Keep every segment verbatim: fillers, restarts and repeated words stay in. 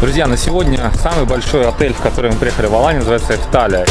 Друзья, на сегодня самый большой отель, в который мы приехали в Алании, называется Эфталия.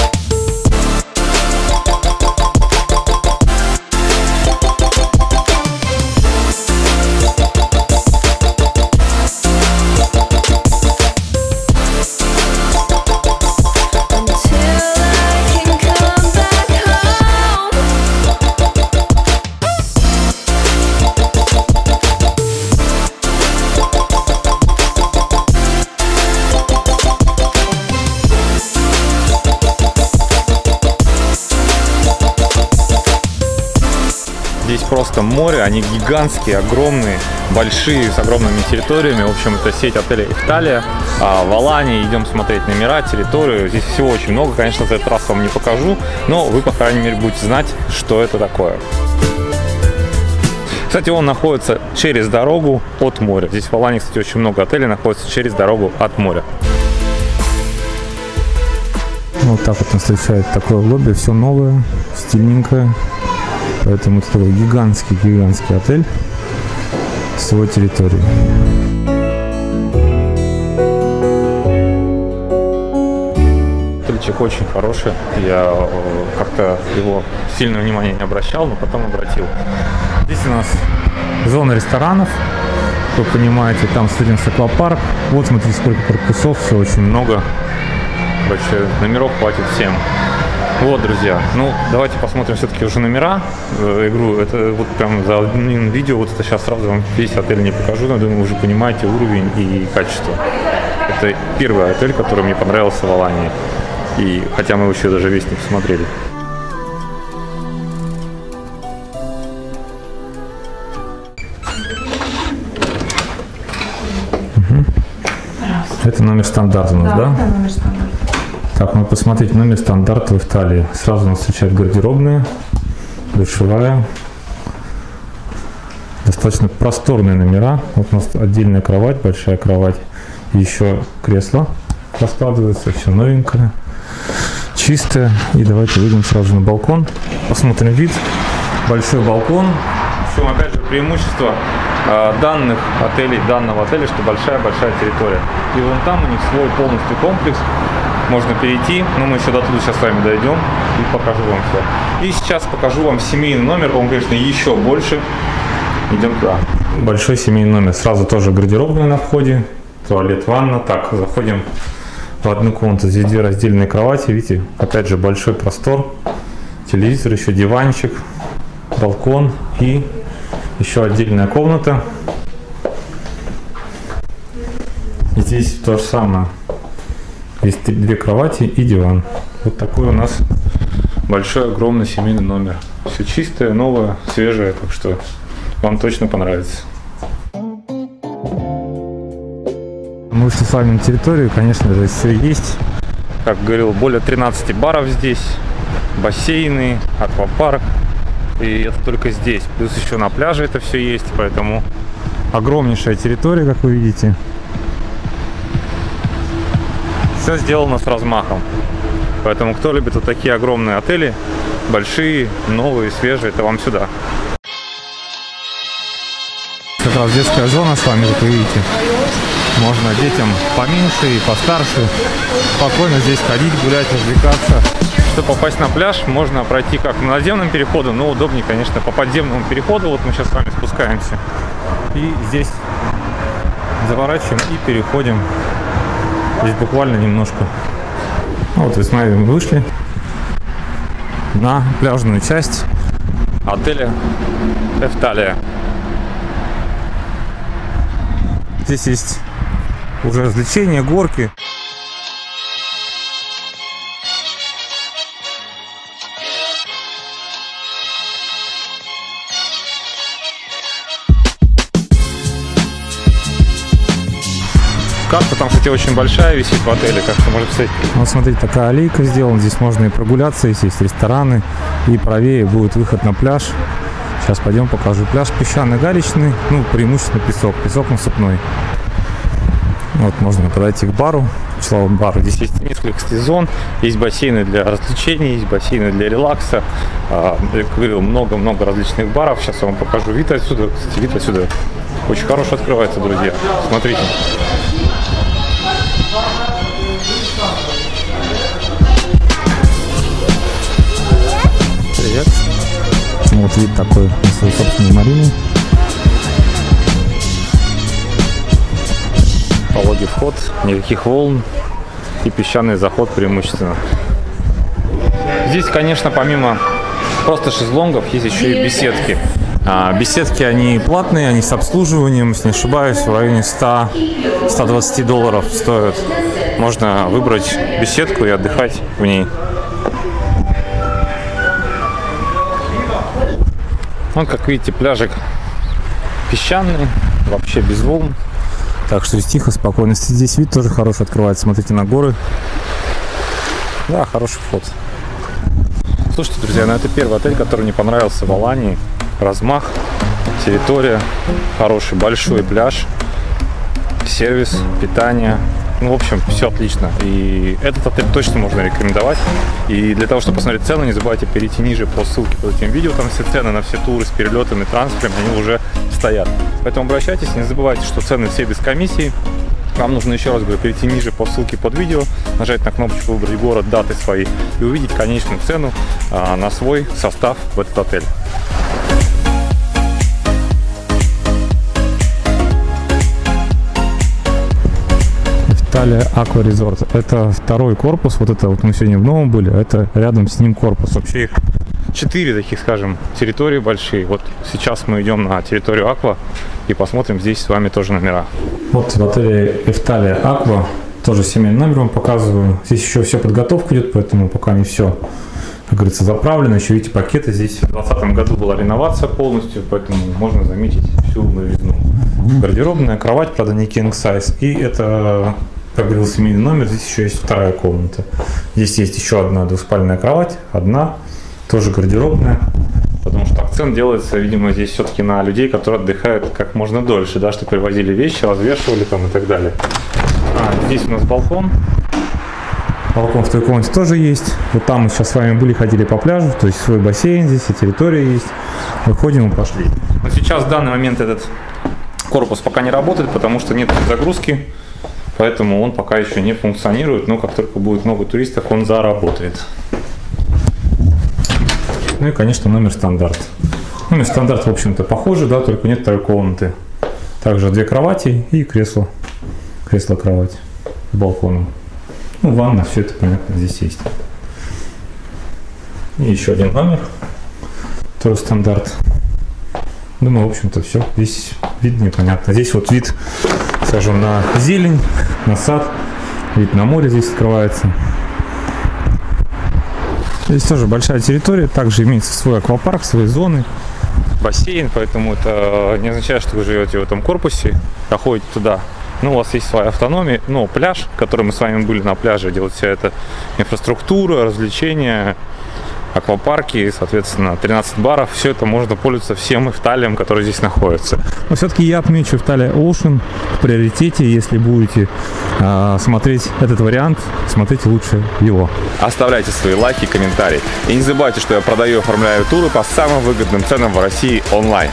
Здесь просто море, они гигантские, огромные, большие, с огромными территориями. В общем, это сеть отелей Эфталия. В Алании идем смотреть номера, территорию. Здесь всего очень много, конечно, за этот раз вам не покажу, но вы, по крайней мере, будете знать, что это такое. Кстати, он находится через дорогу от моря. Здесь в Алании, кстати, очень много отелей находится через дорогу от моря. Вот так вот нас встречает такое лобби, все новое, стильненькое. Поэтому это такой гигантский-гигантский отель в своей территории. Отельчик очень хороший. Я как-то его сильное внимание не обращал, но потом обратил. Здесь у нас зона ресторанов. Вы понимаете, там садимся аквапарк. Вот смотрите, сколько корпусов, все очень много. Короче, номеров хватит всем. Вот, друзья, ну давайте посмотрим все-таки уже номера, э, игру. Это вот прям за одним видео, вот это сейчас сразу вам весь отель не покажу, но думаю, вы уже понимаете уровень и качество. Это первый отель, который мне понравился в Алании, и хотя мы его еще даже весь не посмотрели. Угу. Это номер стандарт у нас, да? Да, это номер стандарт. Так, мы посмотрите номер стандарт в Эфталии. Сразу нас встречают гардеробные, душевая. Достаточно просторные номера. Вот у нас отдельная кровать, большая кровать. Еще кресло раскладывается, все новенькое, чистое. И давайте выйдем сразу на балкон. Посмотрим вид. Большой балкон. В общем, опять же, преимущество данных отелей, данного отеля, что большая-большая территория. И вон там у них свой полностью комплекс. Можно перейти, но мы еще до туда сейчас с вами дойдем и покажу вам все. И сейчас покажу вам семейный номер, он, конечно, еще больше. Идем туда. Большой семейный номер. Сразу тоже гардеробная на входе, туалет, ванна. Так, заходим в одну комнату. Здесь две раздельные кровати, видите, опять же большой простор, телевизор, еще диванчик, балкон и еще отдельная комната. И здесь то же самое. Есть две кровати и диван. Вот такой у нас большой, огромный семейный номер. Все чистое, новое, свежее, так что вам точно понравится. Мы вышли с вами на территорию, конечно же, все есть. Как говорил, более тринадцати баров здесь, бассейны, аквапарк. И это только здесь. Плюс еще на пляже это все есть, поэтому огромнейшая территория, как вы видите. Все сделано с размахом, поэтому кто любит вот такие огромные отели, большие, новые, свежие, это вам сюда. Как раз детская зона с вами, как вы видите, можно детям поменьше и постарше спокойно здесь ходить, гулять, развлекаться. Чтобы попасть на пляж, можно пройти как на наземном переходе, но удобнее, конечно, по подземному переходу. Вот мы сейчас с вами спускаемся и здесь заворачиваем и переходим. Здесь буквально немножко. Вот и с нами мы вышли на пляжную часть отеля Эфталия. Здесь есть уже развлечения, горки. Карта там, кстати, очень большая висит в отеле, как вы можете посмотреть. Вот смотрите, такая аллейка сделана, здесь можно и прогуляться, здесь есть рестораны, и правее будет выход на пляж. Сейчас пойдем покажу. Пляж песчано-галечный, ну, преимущественно песок, песок насыпной. Вот можно подойти к бару, числовому бару. Здесь есть несколько сезон, есть бассейны для развлечений, есть бассейны для релакса. Я говорил, много-много различных баров. Сейчас я вам покажу вид отсюда. Кстати, вид отсюда очень хорошо открывается, друзья. Смотрите. Привет. Вот вид такой на свою собственную марину. Пологий вход, никаких волн и песчаный заход преимущественно. Здесь, конечно, помимо просто шезлонгов, есть еще и беседки. А беседки, они платные, они с обслуживанием, если не ошибаюсь, в районе ста — ста двадцати долларов стоят. Можно выбрать беседку и отдыхать в ней. Вот, как видите, пляжик песчаный, вообще без волн. Так что тихо, спокойно. Здесь вид тоже хороший открывается. Смотрите на горы. Да, хороший вход. Слушайте, друзья, ну это первый отель, который мне понравился в Алании. Размах, территория, хороший большой пляж, сервис, питание. Ну, в общем, все отлично. И этот отель точно можно рекомендовать. И для того, чтобы посмотреть цены, не забывайте перейти ниже по ссылке под этим видео. Там все цены на все туры с перелетами, трансфером, они уже стоят. Поэтому обращайтесь, не забывайте, что цены все без комиссии. Вам нужно, еще раз говорю, перейти ниже по ссылке под видео, нажать на кнопочку «Выбрать город», даты свои и увидеть конечную цену а, на свой состав в этот отель. Эфталия Аква Резорт. Это второй корпус. Вот это вот мы сегодня в новом были. Это рядом с ним корпус. Вообще их четыре таких, скажем, территории большие. Вот сейчас мы идем на территорию Аква и посмотрим здесь с вами тоже номера. Вот в отеле Эфталия Аква тоже семейный номер вам показываю. Здесь еще все подготовка идет, поэтому пока не все, как говорится, заправлено. Еще видите пакеты. Здесь в двадцатом году была реновация полностью, поэтому можно заметить всю новизну. Гардеробная, кровать, правда, не king size. И это, как говорил, семейный номер. Здесь еще есть вторая комната. Здесь есть еще одна двуспальная кровать, одна тоже гардеробная, потому что акцент делается, видимо, здесь все-таки на людей, которые отдыхают как можно дольше, да, что привозили вещи, развешивали там и так далее. А, здесь у нас балкон. Балкон в той комнате тоже есть. Вот там мы сейчас с вами были, ходили по пляжу, то есть свой бассейн здесь и территория есть. Выходим и пошли. Но сейчас в данный момент этот корпус пока не работает, потому что нет загрузки. Поэтому он пока еще не функционирует, но как только будет много туристов, он заработает. Ну и, конечно, номер стандарт. Номер стандарт, в общем-то, похожий, да, только нет второй комнаты. Также две кровати и кресло. Кресло-кровать с балконом. Ну, ванна, все это, понятно, здесь есть. И еще один номер. Тоже стандарт. Думаю, в общем-то, все. Здесь вид непонятно. Здесь вот вид, скажем, на зелень, на сад, вид на море здесь открывается. Здесь тоже большая территория, также имеется свой аквапарк, свои зоны, бассейн, поэтому это не означает, что вы живете в этом корпусе, доходите туда. Ну, у вас есть своя автономия, но пляж, который мы с вами были на пляже, делать вся эта инфраструктура, развлечения, аквапарки, соответственно, тринадцать баров, все это можно пользоваться всем Эфталиям, которые здесь находятся. Но все-таки я отмечу Эфталия Ocean в приоритете, если будете э, смотреть этот вариант, смотрите лучше его. Оставляйте свои лайки и комментарии. И не забывайте, что я продаю и оформляю туры по самым выгодным ценам в России онлайн.